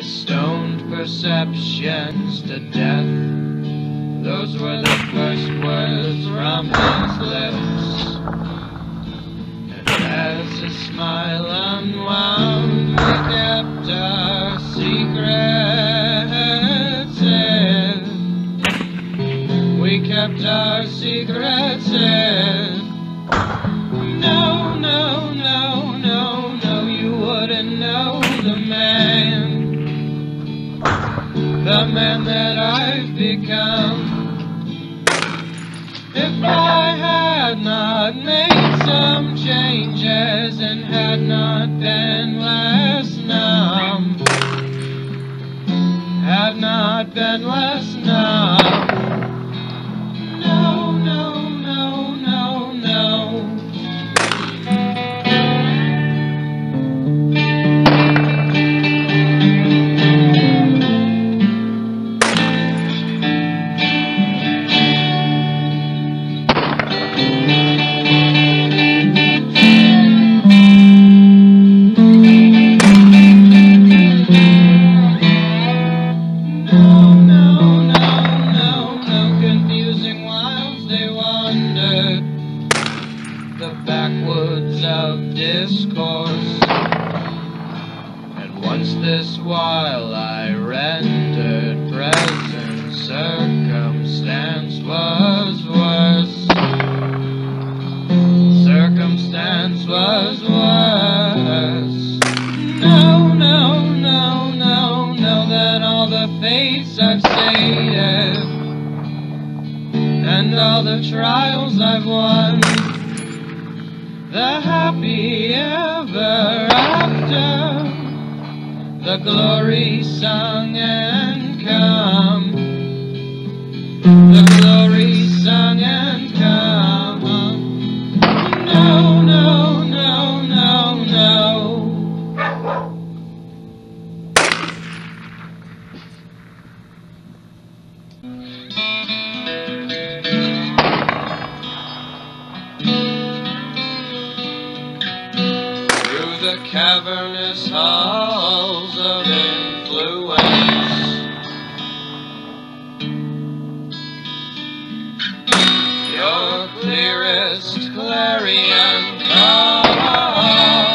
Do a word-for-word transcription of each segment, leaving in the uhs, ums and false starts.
I stoned perceptions to death. Those were the first words from one's lips, and as a smile unwound, we kept our secrets in. We kept our secrets in. No, no, no, no, no, you wouldn't know the man, the man that I've become. If I had not made some changes and had not been less numb, had not been less numb, no, no, no, no, no. The backwoods of discourse, and once this while I rendered present circumstance was worse. Circumstance was worse. No, no, no, no, no, that all the fates I've stated and all the trials I've won, the happy ever after, the glory sung and come, the glory sung and come. No, no, no, no, no. The cavernous halls of influence, your clearest clarion call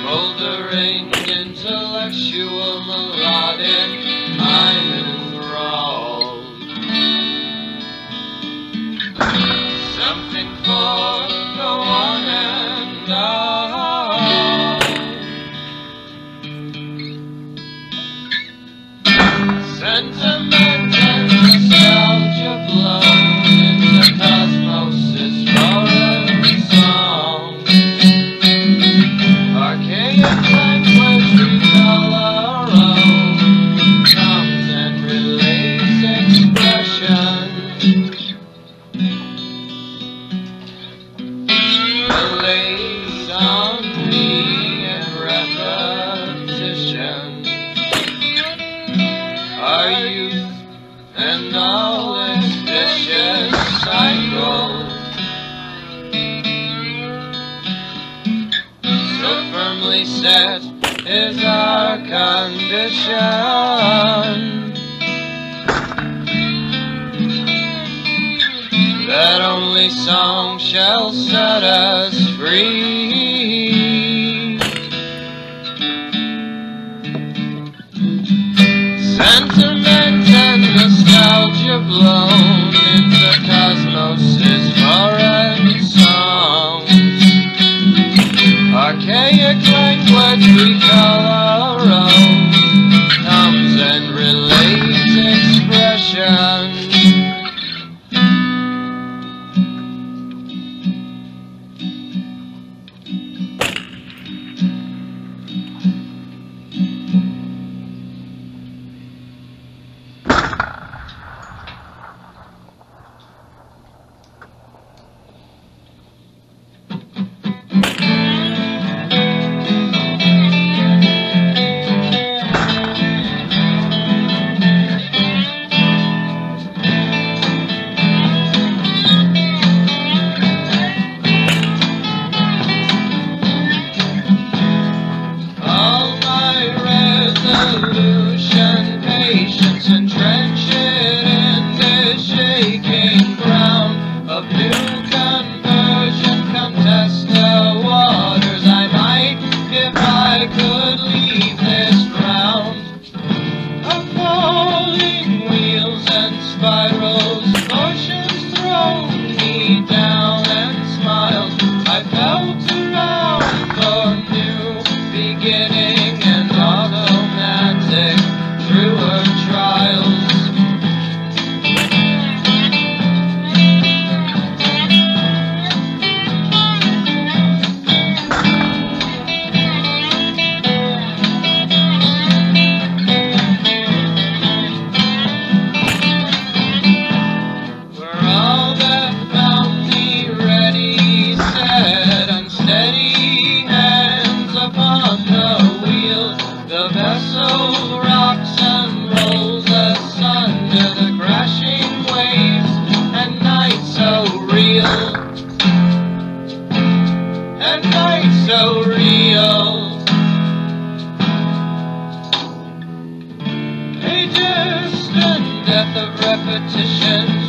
smoldering intellectual melodic, I'm enthralled. Something for the one and all. Sentiment and nostalgia blown into cosmos' foreign song. Archaic language we call our own comes and relays expression. Lays on me and repetition, our youth and all its vicious cycle, so firmly set is our condition, that only song shall set us free. Sentiment and nostalgia blown into cosmos' foreign songs. Archaic language we call our own comes and relays expression. The vessel rocks and rolls us under the crashing waves and night so real, and night so real. Pages stand death of repetition.